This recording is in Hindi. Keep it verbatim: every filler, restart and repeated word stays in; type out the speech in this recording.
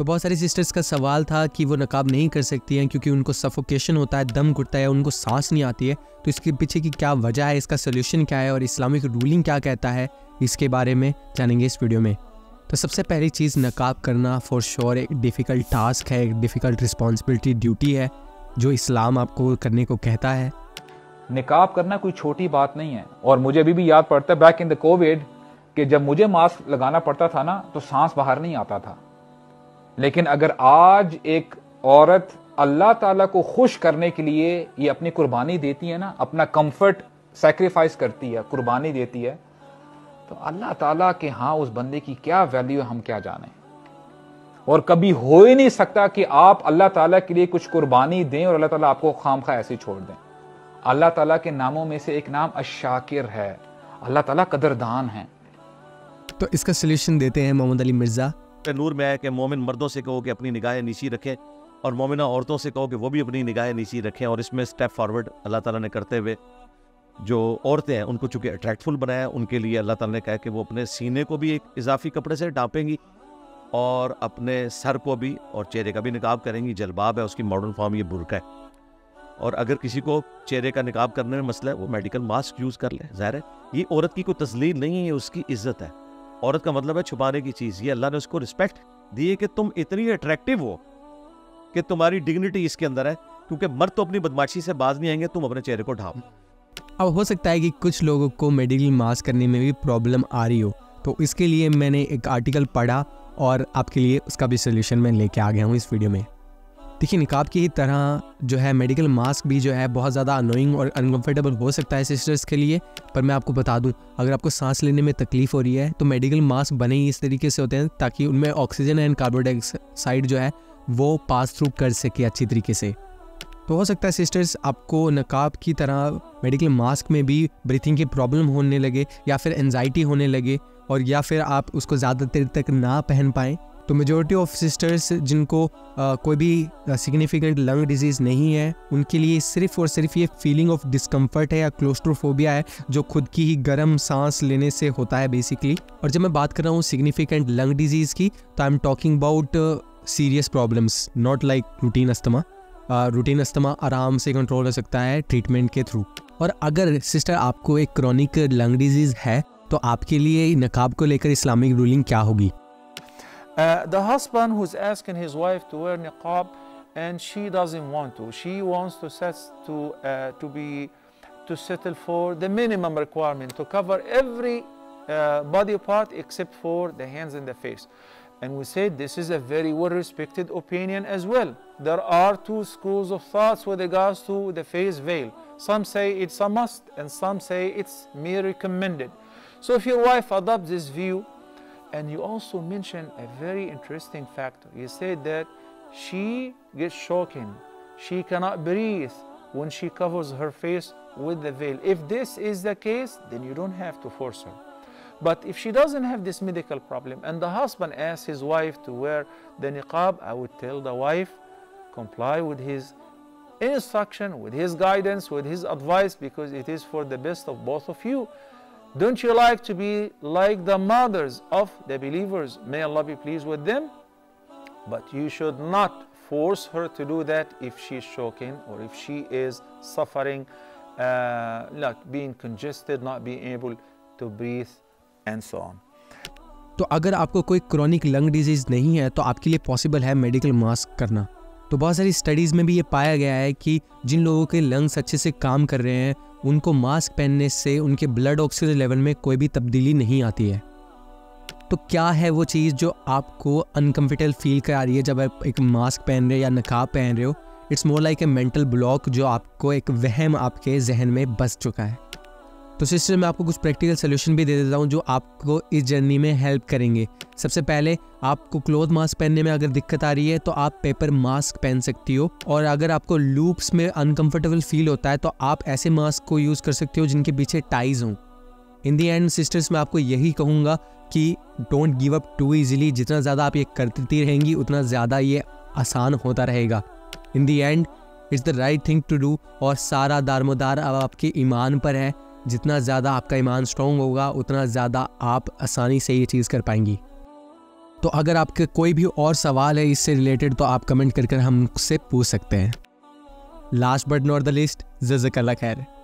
तो बहुत सारी सिस्टर्स का सवाल था कि वो नकाब नहीं कर सकती हैं क्योंकि उनको सफोकेशन होता है, दम घुटता है, उनको सांस नहीं आती है। तो इसके पीछे की क्या वजह है, इसका सोल्यूशन क्या है और इस्लामिक रूलिंग क्या कहता है, इसके बारे में जानेंगे इस वीडियो में। तो सबसे पहली चीज़, नकाब करना फॉर श्योर एक डिफ़िकल्ट टास्क है, एक डिफ़िकल्ट रिस्पॉन्सिबिलिटी ड्यूटी है जो इस्लाम आपको करने को कहता है। निकाब करना कोई छोटी बात नहीं है और मुझे अभी भी याद पड़ता है बैक इन द कोविड कि जब मुझे मास्क लगाना पड़ता था ना तो सांस बाहर नहीं आता था। लेकिन अगर आज एक औरत अल्लाह ताला को खुश करने के लिए ये अपनी कुर्बानी देती है ना, अपना कंफर्ट सैक्रिफाइस करती है, कुर्बानी देती है, तो अल्लाह ताला के हाँ उस बंदे की क्या वैल्यू है हम क्या जाने। और कभी हो ही नहीं सकता कि आप अल्लाह ताला के लिए कुछ कुर्बानी दें और अल्लाह ताला आपको खामखा ऐसे छोड़ दें। अल्लाह ताला के नामों में से एक नाम अशाकिर है, अल्लाह ताला कदरदान है। तो इसका सोल्यूशन देते हैं मोहम्मद अली मिर्ज़ा। नूर में आया कि मोमिन मर्दों से कहो कि अपनी निगाहें नीची रखें और मोमिना औरतों से कहो कि वो भी अपनी निगाहें नीची रखें। और इसमें स्टेप फॉरवर्ड अल्लाह ताला ने करते हुए जो औरतें हैं उनको चूँकि अट्रैक्टफुल बनाया, उनके लिए अल्लाह ताला ने कहा कि वो अपने सीने को भी एक इजाफी कपड़े से ढांपेंगी और अपने सर को भी और चेहरे का भी निकाब करेंगी। जलबाब है उसकी मॉडर्न फॉर्म, ये बुर्का है। और अगर किसी को चेहरे का निकाब करने में मसला है वो मेडिकल मास्क यूज़ कर ले। ज़ाहिर है ये औरत की कोई तजलील नहीं है, उसकी इज्जत है। औरत का मतलब है छुपाने की चीज़, ये अल्लाह ने उसको रिस्पेक्ट दी है कि तुम इतनी अट्रैक्टिव हो कि तुम्हारी डिग्निटी इसके अंदर है, क्योंकि मर्द तो अपनी बदमाशी से बाज नहीं आएंगे, तुम अपने चेहरे को ढांप। अब हो सकता है कि कुछ लोगों को मेडिकल मास्क करने में भी प्रॉब्लम आ रही हो, तो इसके लिए मैंने एक आर्टिकल पढ़ा और आपके लिए उसका भी सोल्यूशन मैं लेके आ गया हूँ इस वीडियो में। देखिए, निकाब की ही तरह जो है मेडिकल मास्क भी जो है बहुत ज़्यादा अनोइंग और अनकंफर्टेबल हो सकता है सिस्टर्स के लिए। पर मैं आपको बता दूं, अगर आपको सांस लेने में तकलीफ़ हो रही है तो मेडिकल मास्क बने ही इस तरीके से होते हैं ताकि उनमें ऑक्सीजन एंड कार्बन डाइऑक्साइड जो है वो पास थ्रू कर सके अच्छी तरीके से। तो हो सकता है सिस्टर्स आपको नकाब की तरह मेडिकल मास्क में भी ब्रीथिंग की प्रॉब्लम होने लगे या फिर एनजाइटी होने लगे और या फिर आप उसको ज़्यादा देर तक ना पहन पाएँ। तो मेजॉरिटी ऑफ सिस्टर्स जिनको आ, कोई भी सिग्निफिकेंट लंग डिजीज़ नहीं है, उनके लिए सिर्फ और सिर्फ ये फीलिंग ऑफ डिस्कम्फर्ट है या क्लोस्ट्रोफोबिया है जो खुद की ही गर्म सांस लेने से होता है बेसिकली। और जब मैं बात कर रहा हूँ सिग्निफिकेंट लंग डिजीज़ की, तो I am talking about serious problems, not like routine asthma. Routine asthma आराम से कंट्रोल हो सकता है ट्रीटमेंट के थ्रू। और अगर सिस्टर आपको एक क्रॉनिक लंग डिजीज़ है तो आपके लिए नकाब को लेकर इस्लामिक रूलिंग क्या होगी? Uh, the husband who's asking his wife to wear niqab and she doesn't want to. She wants to set to uh, to be to settle for the minimum requirement to cover every uh, body part except for the hands and the face. And we said this is a very well-respected opinion as well. There are two schools of thoughts with regards to the face veil. Some say it's a must, and some say it's mere recommended. So if your wife adopts this view. And you also mentioned a very interesting factor. You said that she gets shaken. She cannot breathe when she covers her face with the veil. If this is the case, then you don't have to force her. But if she doesn't have this medical problem and the husband asks his wife to wear the niqab, I would tell the wife, comply with his instruction, with his guidance, with his advice, because it is for the best of both of you. Don't you like to be like the mothers of the believers? May Allah be pleased with them. But you should not force her to do that if she's shaking or if she is suffering, uh, like being congested, not being able to breathe, and so on. तो अगर आपको कोई क्रॉनिक लंग डिजीज़ नहीं है तो आपके लिए पॉसिबल है मेडिकल मास्क करना। तो बहुत सारी स्टडीज़ में भी ये पाया गया है कि जिन लोगों के लंग्स अच्छे से काम कर रहे हैं उनको मास्क पहनने से उनके ब्लड ऑक्सीजन लेवल में कोई भी तब्दीली नहीं आती है। तो क्या है वो चीज़ जो आपको अनकम्फर्टेबल फील करा रही है जब आप एक मास्क पहन रहे हो या नकाब पहन रहे हो? It's more like a mental block जो आपको एक वहम आपके जहन में बस चुका है। तो सिस्टर, मैं आपको कुछ प्रैक्टिकल सोल्यूशन भी दे देता हूँ जो आपको इस जर्नी में हेल्प करेंगे। सबसे पहले, आपको क्लोथ मास्क पहनने में अगर दिक्कत आ रही है तो आप पेपर मास्क पहन सकती हो। और अगर आपको लूप्स में अनकंफर्टेबल फील होता है तो आप ऐसे मास्क को यूज़ कर सकते हो जिनके पीछे टाइज हों। इन दी एंड सिस्टर्स, मैं आपको यही कहूँगा कि don't give up too easily. जितना ज़्यादा आप ये करती रहेंगी उतना ज़्यादा ये आसान होता रहेगा। In the end it's the right thing to do और सारा दारमोदार अब आपके ईमान पर है। जितना ज़्यादा आपका ईमान स्ट्रॉन्ग होगा उतना ज़्यादा आप आसानी से ये चीज़ कर पाएंगी। तो अगर आपके कोई भी और सवाल है इससे रिलेटेड तो आप कमेंट करके हमसे पूछ सकते हैं। Last but not the least, जज़ाकल्लाह खैर।